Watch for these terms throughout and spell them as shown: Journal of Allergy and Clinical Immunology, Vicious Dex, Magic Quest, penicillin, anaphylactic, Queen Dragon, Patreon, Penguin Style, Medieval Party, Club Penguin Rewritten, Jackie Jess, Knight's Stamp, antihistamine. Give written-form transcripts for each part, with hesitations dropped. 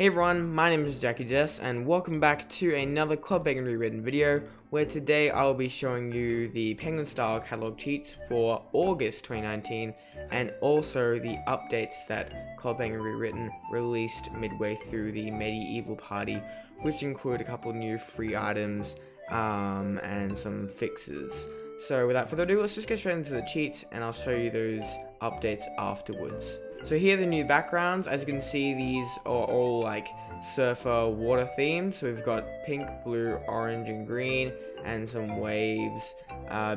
Hey everyone, my name is Jackie Jess and welcome back to another Club Penguin Rewritten video, where today I will be showing you the Penguin Style catalog cheats for August 2019 and also the updates that Club Penguin Rewritten released midway through the Medieval Party, which include a couple new free items and some fixes. So without further ado, let's just get straight into the cheats and I'll show you those updates afterwards. So here are the new backgrounds. As you can see, these are all like surfer water themed. So we've got pink, blue, orange and green, and some waves,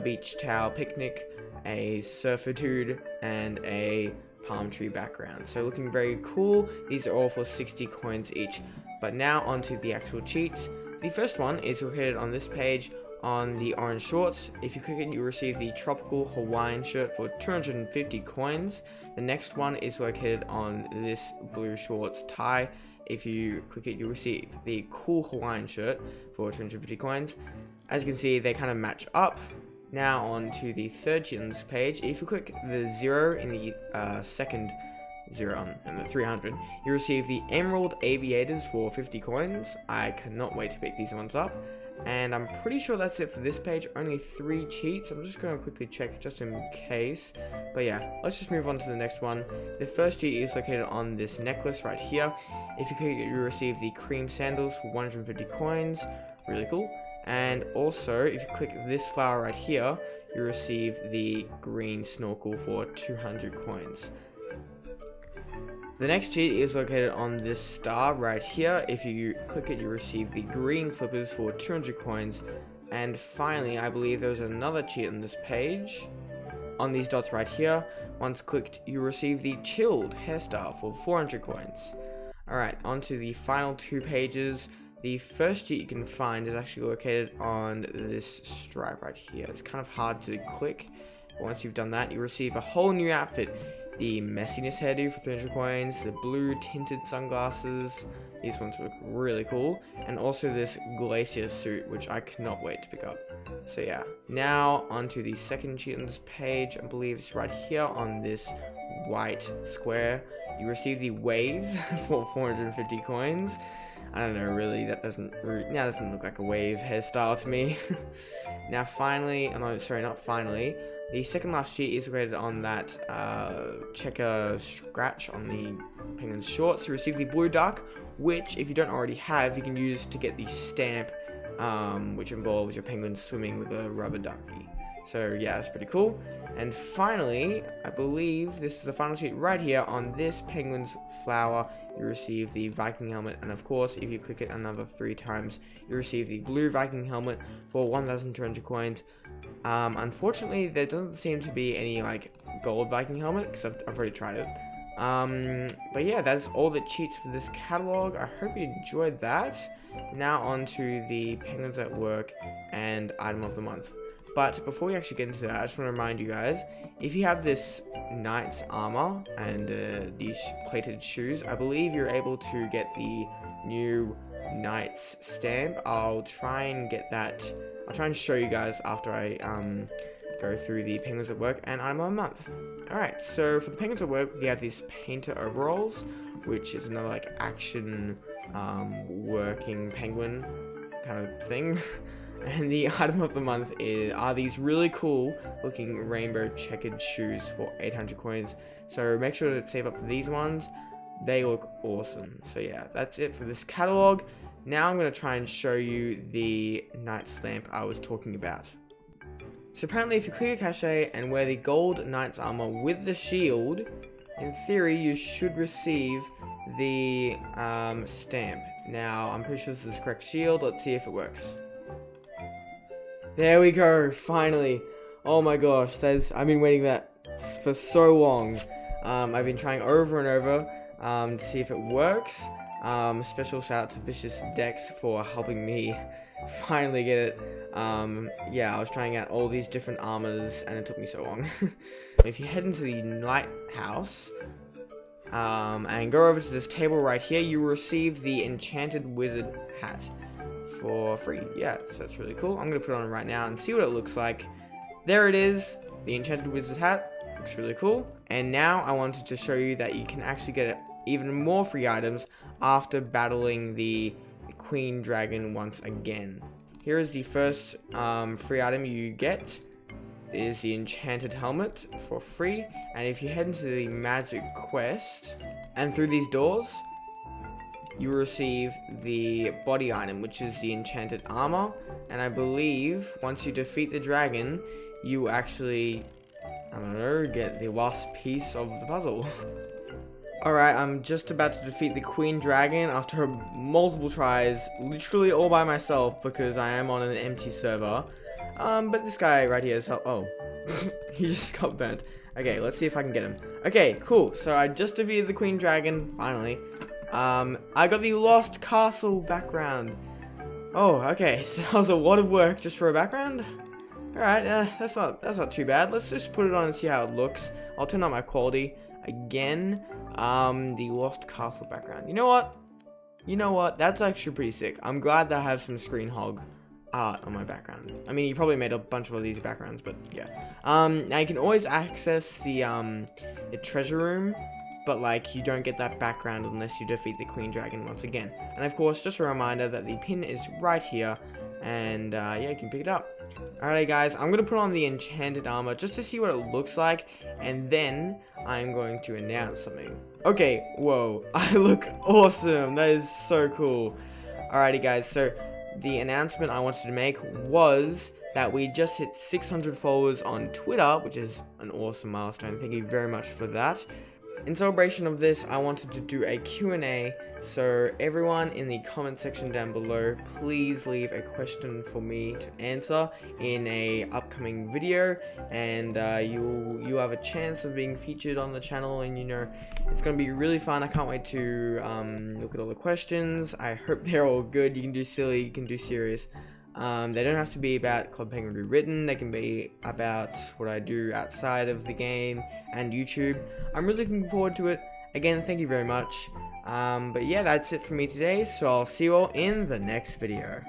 beach towel picnic, a surfer dude and a palm tree background. So looking very cool. These are all for 60 coins each. But now onto the actual cheats. The first one is located on this page on the orange shorts. If you click it, you receive the tropical Hawaiian shirt for 250 coins. The next one is located on this blue shorts tie. If you click it, you receive the cool Hawaiian shirt for 250 coins. As you can see, they kind of match up. Now on to the third cheat on this page. If you click the zero in the second zero and the 300, you receive the emerald aviators for 50 coins. I cannot wait to pick these ones up. And I'm pretty sure that's it for this page. Only 3 cheats. I'm just going to quickly check just in case. But yeah, let's just move on to the next one. The first cheat is located on this necklace right here. If you click it, you receive the cream sandals for 150 coins. Really cool. And also, if you click this flower right here, you receive the green snorkel for 200 coins. The next cheat is located on this star right here. If you click it, you receive the green flippers for 200 coins. And finally, I believe there's another cheat on this page, on these dots right here. Once clicked, you receive the chilled hairstyle for 400 coins. Alright, onto the final 2 pages. The first cheat you can find is actually located on this stripe right here. It's kind of hard to click, but once you've done that, you receive a whole new outfit. The messiness hairdo for 300 coins, the blue tinted sunglasses, these ones look really cool, and also this glacier suit, which I cannot wait to pick up. So yeah, now onto the second cheat on this page. I believe it's right here on this white square. You receive the waves for 450 coins. I don't know, really, that doesn't look like a wave hairstyle to me. Now finally, not finally, the second last cheat is graded on that checker scratch on the penguin shorts. You receive the blue duck, which if you don't already have, you can use to get the stamp, which involves your penguin swimming with a rubber ducky. So yeah, that's pretty cool. And finally, I believe this is the final cheat right here on this penguin's flower. You receive the Viking helmet, and of course, if you click it another 3 times, you receive the blue Viking helmet for 1,200 coins. Unfortunately, there doesn't seem to be any like gold Viking helmet because I've already tried it. But yeah, that's all the cheats for this catalog. I hope you enjoyed that. Now on to the Penguins at Work and Item of the Month. But before we actually get into that, I just want to remind you guys, if you have this knight's armor and these plated shoes, I believe you're able to get the new knight's stamp. I'll try and get that, I'll try and show you guys after I go through the Penguins at Work and Item of the Month. Alright, so for the Penguins at Work, we have these painter overalls, which is another like action working penguin kind of thing. And the item of the month are these really cool looking rainbow checkered shoes for 800 coins. So make sure to save up for these ones. They look awesome. So yeah, that's it for this catalog. Now I'm going to try and show you the Knight's Stamp I was talking about. So apparently if you clear your cachet and wear the gold Knight's armor with the shield, in theory you should receive the stamp. Now I'm pretty sure this is the correct shield. Let's see if it works. There we go, finally. Oh my gosh, I've been waiting for so long. I've been trying over and over to see if it works. Special shout out to Vicious Dex for helping me finally get it. Yeah, I was trying out all these different armors and it took me so long. If you head into the lighthouse and go over to this table right here, you receive the enchanted wizard hat. For free. Yeah, so that's really cool. I'm gonna put it on right now and see what it looks like. There it is, the enchanted wizard hat. Looks really cool. And now I wanted to show you that you can actually get it even more free items after battling the Queen Dragon once again. Here is the first free item you get. It is the Enchanted Helmet for free, and if you head into the Magic Quest and through these doors, you receive the body item, which is the Enchanted Armor, and I believe once you defeat the dragon, you actually, I don't know, get the last piece of the puzzle. Alright, I'm just about to defeat the Queen Dragon after multiple tries, literally all by myself because I am on an empty server. But this guy right here is oh, he just got burnt. Okay, let's see if I can get him. Okay, cool, so I just defeated the Queen Dragon, finally. I got the Lost Castle background. Oh, okay, so that was a lot of work just for a background? Alright, that's not too bad. Let's just put it on and see how it looks. I'll turn up my quality again. The Lost Castle background. You know what? That's actually pretty sick. I'm glad that I have some screen hog art on my background. I mean, you probably made a bunch of these backgrounds, but yeah. Now you can always access the treasure room, but like you don't get that background unless you defeat the Queen Dragon once again. And of course, just a reminder that the pin is right here, and yeah, you can pick it up. Alright guys, I'm gonna put on the Enchanted Armor just to see what it looks like, and then I'm going to announce something. Okay, whoa, I look awesome, that is so cool. Alrighty guys, so the announcement I wanted to make was that we just hit 600 followers on Twitter, which is an awesome milestone, thank you very much for that. In celebration of this, I wanted to do a Q&A, so everyone in the comment section down below, please leave a question for me to answer in a upcoming video, and you have a chance of being featured on the channel, and you know, it's going to be really fun. I can't wait to look at all the questions. I hope they're all good. You can do silly, you can do serious. They don't have to be about Club Penguin Rewritten, they can be about what I do outside of the game and YouTube. I'm really looking forward to it. Again, thank you very much. But yeah, that's it for me today, so I'll see you all in the next video.